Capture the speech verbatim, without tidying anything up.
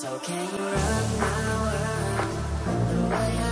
So can you run my world the way I